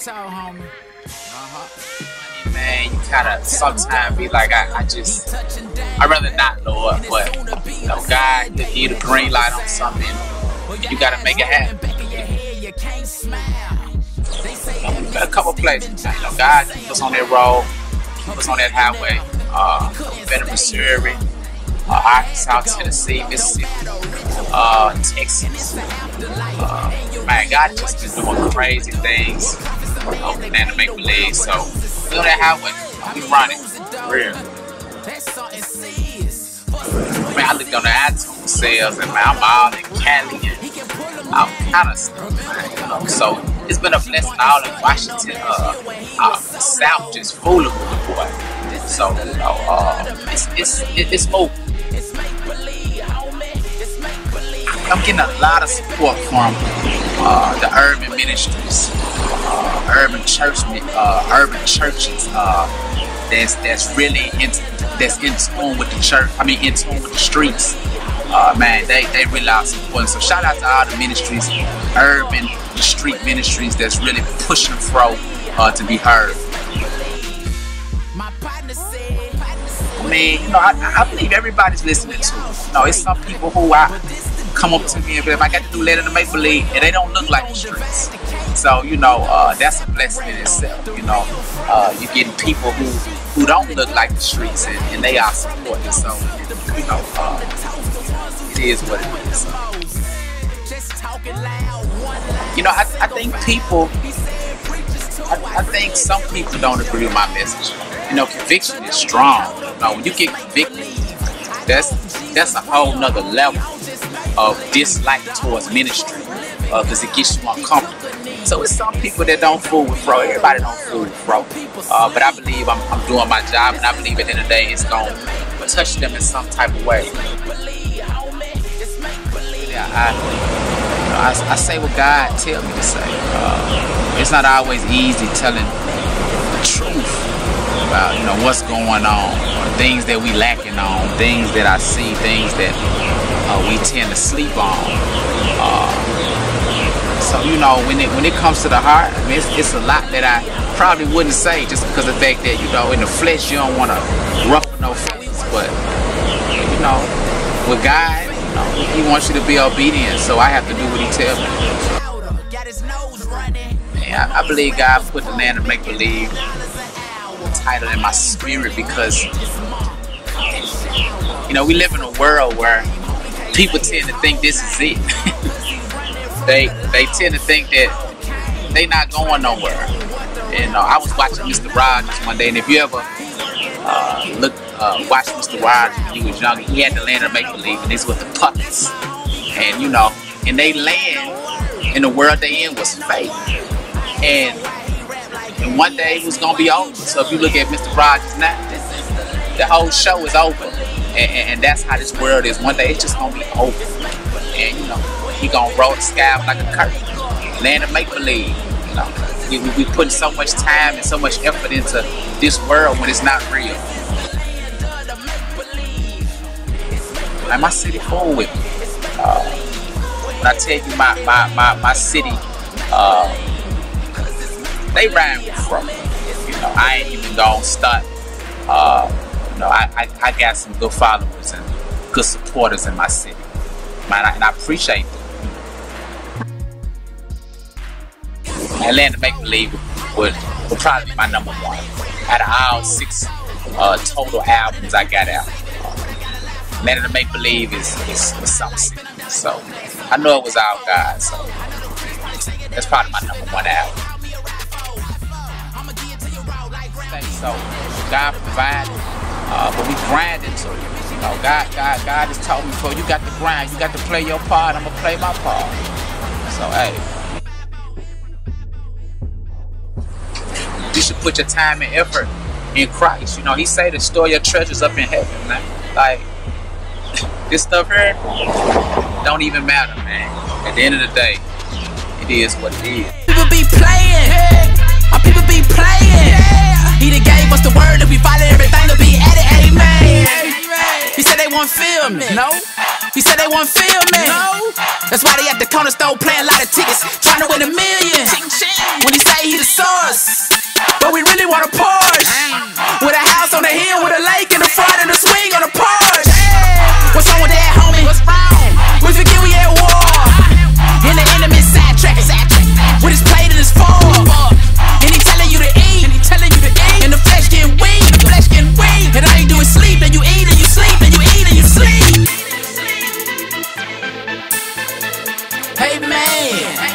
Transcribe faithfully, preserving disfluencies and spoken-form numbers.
toe, homie. Uh-huh. Man, you gotta sometimes be like, I, I just, I'd rather not know it, but, you know, God give you the green light on something, you gotta make it happen. You know, a couple places, you know, God keep us on that road, keep us on that highway. Uh, better Missouri, uh, Arkansas, Tennessee, Mississippi, uh, Texas. Uh, man, God just been doing crazy things. Uh, Land Of Make Believe, so we on that highway, we running, real. Man, I looked on the iTunes sales, and man, I'm all in Cali, and I'm kind of stuck, you know, so it's been a blessing all in Washington. Uh, uh, the South just full of good boy. So, you know, uh, it's, it's, it's moving. I'm getting a lot of support from uh, the urban ministries, uh, urban church, uh, urban churches. Uh, that's that's really in, that's in tune with the church. I mean, in tune with the streets. Uh, man, they they really are supporting. So shout out to all the ministries, urban, the street ministries that's really pushing through uh, to be heard. I mean, you know, I, I believe everybody's listening to it. You know, it's some people who I come up to me and be like, I got to do Land Of Make Believe, and they don't look like the streets. So, you know, uh, that's a blessing in itself. You know, uh, you're getting people who, who don't look like the streets, and, and they are supporting. So, you know, uh, it is what it is. You know, I, I think people, I, I think some people don't agree with my message. You know, conviction is strong. You know, when you get convicted, that's that's a whole nother level of dislike towards ministry, because uh, it gets you uncomfortable. So it's some people that don't fool with bro. Everybody don't fool with bro. Uh, but I believe I'm, I'm doing my job, and I believe at the end of the day it's gonna touch them in some type of way. Yeah, I, you know, I, I say what God tells me to say. Uh, it's not always easy telling the truth about, you know, what's going on, or things that we lacking on, things that I see, things that uh, we tend to sleep on. Uh, so, you know, when it when it comes to the heart, I mean, it's, it's a lot that I probably wouldn't say just because of the fact that, you know, in the flesh you don't want to ruffle no feathers. But, you know, with God, you know, He wants you to be obedient, so I have to do what He tells me. Man, I, I believe God put the Land Of Make Believe title in my spirit because, you know, we live in a world where people tend to think this is it. they they tend to think that they not going nowhere. And uh, I was watching Mister Rogers one day, and if you ever uh, look uh, watch Mister Rogers when he was younger, he had the Land Of Make Believe, and this was the puppets. And you know, and they land in the world they in was fake. And And one day it was gonna be over. So if you look at Mister Rogers now, the whole show is over, and, and, and that's how this world is. One day it's just gonna be over, and you know he gonna roll the sky up like a curtain. Land Of Make Believe. You know, we, we, we putting so much time and so much effort into this world when it's not real. Like my city full with me. Uh, when I tell you my my my, my city. Uh, They ran from me. You know, I ain't even gonna start. Uh, you know, I, I, I got some good followers and good supporters in my city, man, I, and I appreciate them. And Land Of Make Believe would, would probably be my number one out of all six uh, total albums I got out. Uh, Land Of Make Believe is, is, is something. So I know it was all God. So that's probably my number one album. So God provided, uh, but we grinding to it. You know, God, God, God has told me, "So you got to grind. You got to play your part. I'm gonna play my part." So hey, you should put your time and effort in Christ. You know, He said to store your treasures up in heaven. Man. Like this stuff here don't even matter, man. At the end of the day, it is what it is. People be playing. Our people be playing. He done gave us the word, if we follow everything, to be at it, amen. He said they won't feel me, no. He said they won't feel me, no. That's why they at the corner store playing a lot of tickets, trying to win a million. When he say he the soul. Hey man.